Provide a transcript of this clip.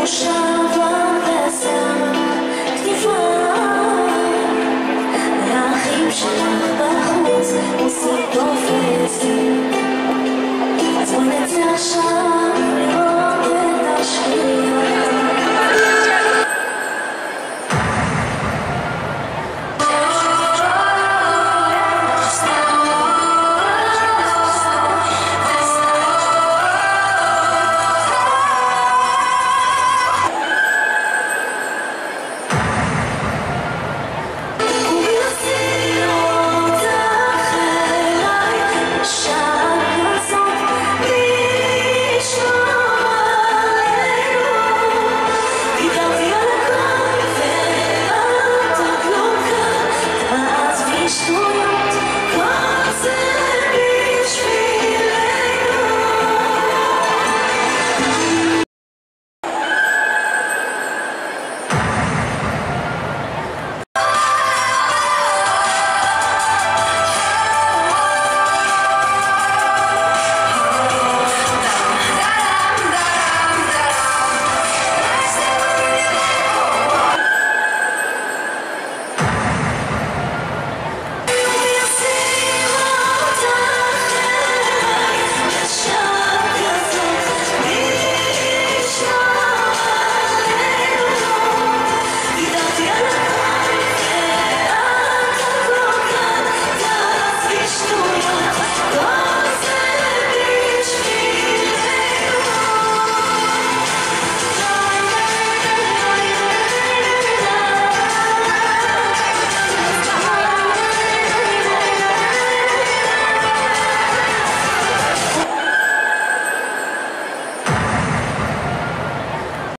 It's when it's